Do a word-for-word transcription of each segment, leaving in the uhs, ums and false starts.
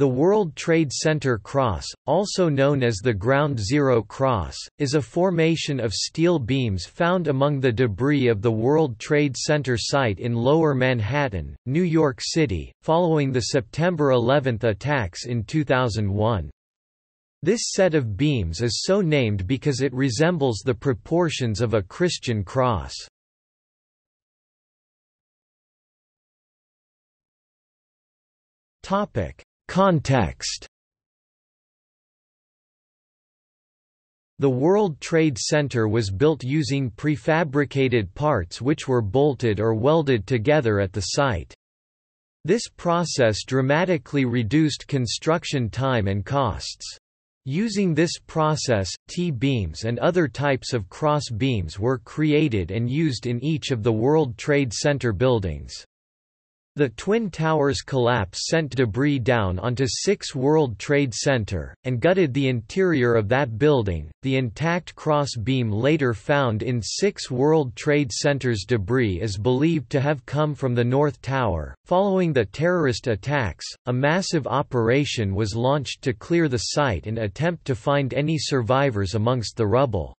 The World Trade Center Cross, also known as the Ground Zero Cross, is a formation of steel beams found among the debris of the World Trade Center site in Lower Manhattan, New York City, following the September eleventh attacks in two thousand one. This set of beams is so named because it resembles the proportions of a Christian cross. Context. The World Trade Center was built using prefabricated parts which were bolted or welded together at the site. This process dramatically reduced construction time and costs. Using this process, T-beams and other types of cross beams were created and used in each of the World Trade Center buildings. The Twin Towers collapse sent debris down onto six World Trade Center, and gutted the interior of that building. The intact cross beam later found in six World Trade Center's debris is believed to have come from the North Tower. Following the terrorist attacks, a massive operation was launched to clear the site and attempt to find any survivors amongst the rubble.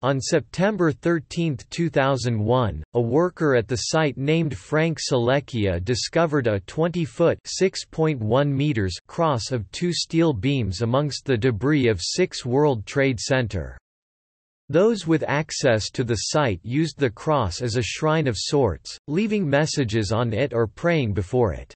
On September thirteenth two thousand one, a worker at the site named Frank Selecchia discovered a twenty-foot (six point one meters) cross of two steel beams amongst the debris of six World Trade Center. Those with access to the site used the cross as a shrine of sorts, leaving messages on it or praying before it.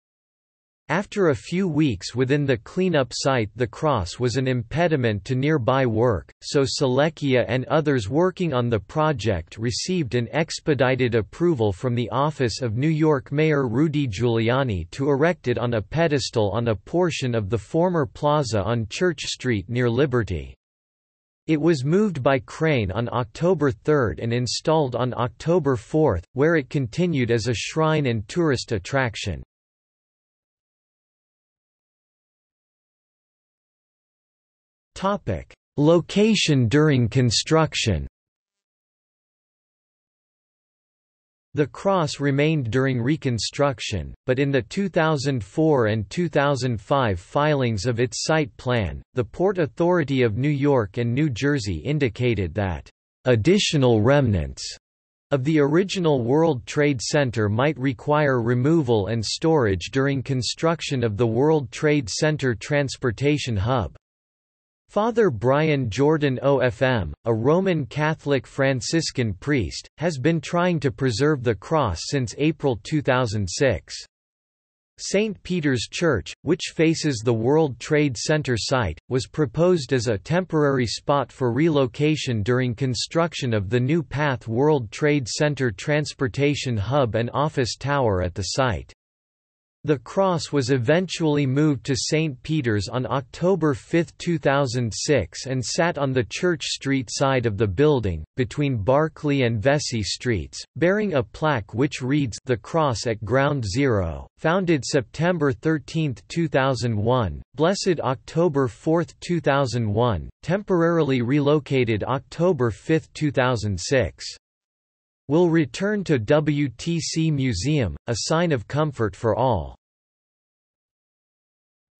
After a few weeks within the cleanup site, the cross was an impediment to nearby work, so Selecchia and others working on the project received an expedited approval from the office of New York Mayor Rudy Giuliani to erect it on a pedestal on a portion of the former plaza on Church Street near Liberty. It was moved by crane on October third and installed on October fourth, where it continued as a shrine and tourist attraction. Topic: Location during construction. The cross remained during reconstruction, but in the two thousand four and two thousand five filings of its site plan, the Port Authority of New York and New Jersey indicated that additional remnants of the original World Trade Center might require removal and storage during construction of the World Trade Center Transportation Hub. Father Brian Jordan O F M, a Roman Catholic Franciscan priest, has been trying to preserve the cross since April two thousand six. Saint Peter's Church, which faces the World Trade Center site, was proposed as a temporary spot for relocation during construction of the new Path World Trade Center Transportation Hub and Office Tower at the site. The cross was eventually moved to Saint Peter's on October fifth two thousand six and sat on the Church Street side of the building, between Barclay and Vesey Streets, bearing a plaque which reads "The Cross at Ground Zero, founded September thirteenth two thousand one, blessed October fourth two thousand one, temporarily relocated October fifth two thousand six. Will return to W T C Museum, a sign of comfort for all."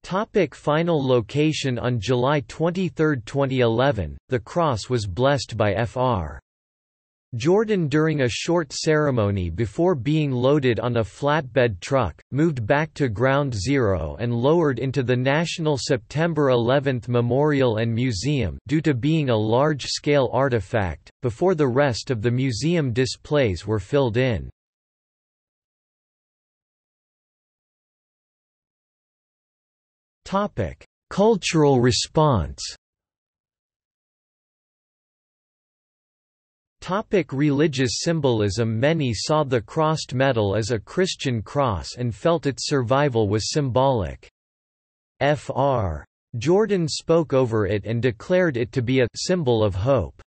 Topic: final location. On July twenty-third twenty eleven, the cross was blessed by F R Jordan during a short ceremony before being loaded on a flatbed truck, moved back to Ground Zero and lowered into the National September eleventh Memorial and Museum due to being a large-scale artifact, before the rest of the museum displays were filled in. Cultural response. Topic: religious symbolism. Many saw the crossed metal as a Christian cross and felt its survival was symbolic. F R Jordan spoke over it and declared it to be a symbol of hope,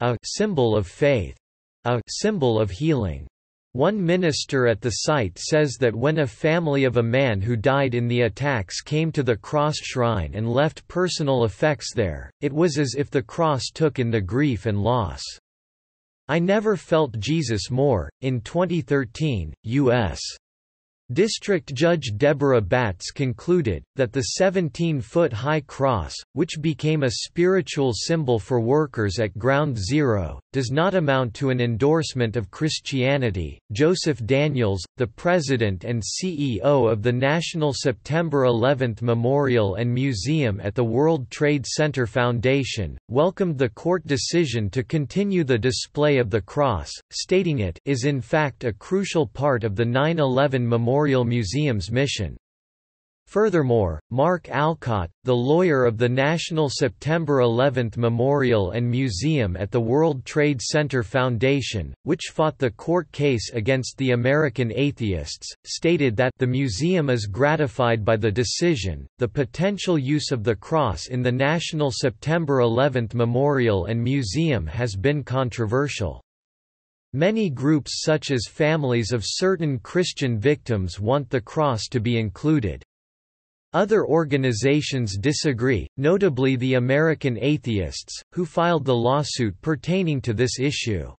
a symbol of faith, a symbol of healing. One minister at the site says that when a family of a man who died in the attacks came to the cross shrine and left personal effects there, it was as if the cross took in the grief and loss. I never felt Jesus more. In twenty thirteen, U S District Judge Deborah Batts concluded that the seventeen-foot high cross, which became a spiritual symbol for workers at Ground Zero, does not amount to an endorsement of Christianity. Joseph Daniels, the president and C E O of the National September eleventh Memorial and Museum at the World Trade Center Foundation, welcomed the court decision to continue the display of the cross, stating it is in fact a crucial part of the nine eleven Memorial Memorial Museum's mission. Furthermore, Mark Alcott, the lawyer of the National September eleventh Memorial and Museum at the World Trade Center Foundation, which fought the court case against the American atheists, stated that the museum is gratified by the decision. The potential use of the cross in the National September eleventh Memorial and Museum has been controversial. Many groups such as families of certain Christian victims want the cross to be included. Other organizations disagree, notably the American Atheists, who filed the lawsuit pertaining to this issue.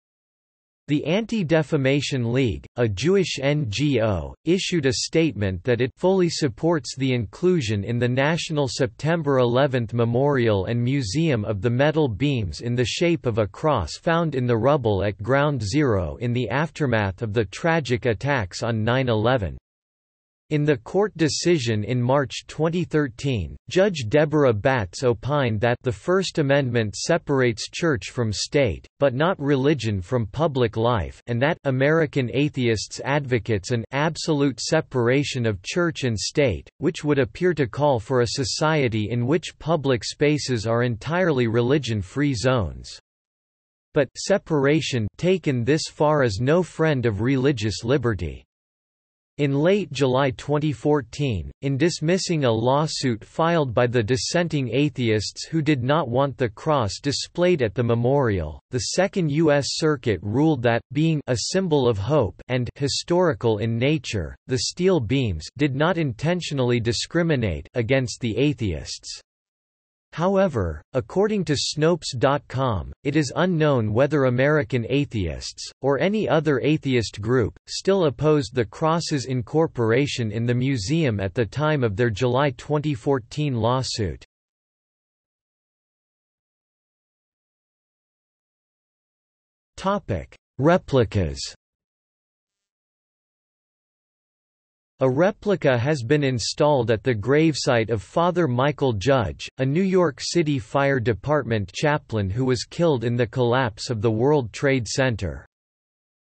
The Anti-Defamation League, a Jewish N G O, issued a statement that it fully supports the inclusion in the National September eleventh Memorial and Museum of the metal beams in the shape of a cross found in the rubble at Ground Zero in the aftermath of the tragic attacks on nine eleven. In the court decision in March twenty thirteen, Judge Deborah Batts opined that the First Amendment separates church from state, but not religion from public life, and that American atheists advocates an absolute separation of church and state, which would appear to call for a society in which public spaces are entirely religion-free zones. But separation taken this far is no friend of religious liberty. In late July twenty fourteen, in dismissing a lawsuit filed by the dissenting atheists who did not want the cross displayed at the memorial, the Second U S Circuit ruled that, being a symbol of hope and historical in nature, the steel beams did not intentionally discriminate against the atheists. However, according to Snopes dot com, it is unknown whether American atheists, or any other atheist group, still opposed the cross's incorporation in the museum at the time of their July twenty fourteen lawsuit. Replicas. A replica has been installed at the gravesite of Father Michael Judge, a New York City Fire Department chaplain who was killed in the collapse of the World Trade Center.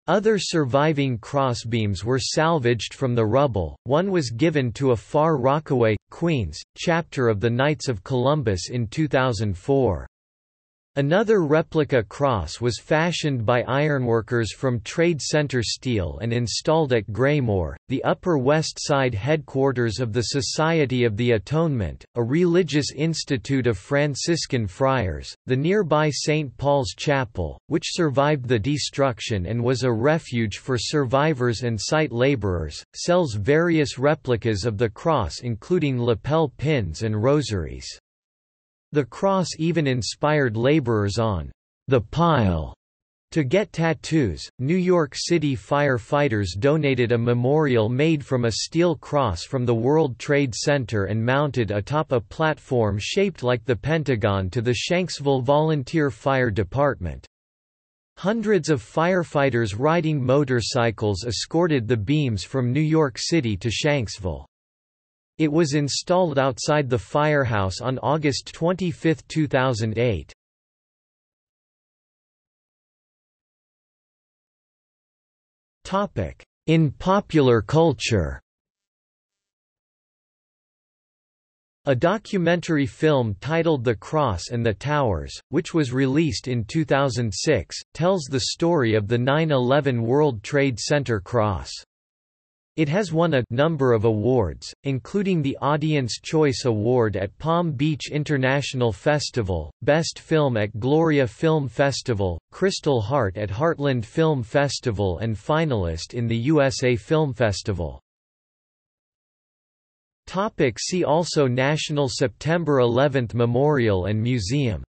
Other surviving crossbeams were salvaged from the rubble. One was given to a Far Rockaway, Queens, chapter of the Knights of Columbus in two thousand four. Another replica cross was fashioned by ironworkers from Trade Center Steel and installed at Graymoor, the Upper West Side headquarters of the Society of the Atonement, a religious institute of Franciscan friars. The nearby Saint Paul's Chapel, which survived the destruction and was a refuge for survivors and site laborers, sells various replicas of the cross including lapel pins and rosaries. The cross even inspired laborers on the pile to get tattoos. New York City firefighters donated a memorial made from a steel cross from the World Trade Center and mounted atop a platform shaped like the Pentagon to the Shanksville Volunteer Fire Department. Hundreds of firefighters riding motorcycles escorted the beams from New York City to Shanksville. It was installed outside the firehouse on August twenty-fifth two thousand eight. Topic: In popular culture. A documentary film titled The Cross and the Towers, which was released in two thousand six, tells the story of the nine eleven World Trade Center cross. It has won a number of awards, including the Audience Choice Award at Palm Beach International Festival, Best Film at Gloria Film Festival, Crystal Heart at Heartland Film Festival, and finalist in the U S A Film Festival. Topic: See also: National September eleventh Memorial and Museum.